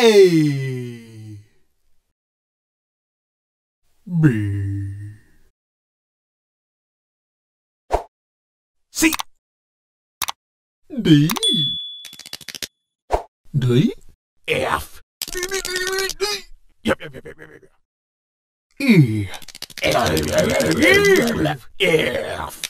A, B, C, D, D, F, E, F, F.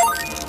J,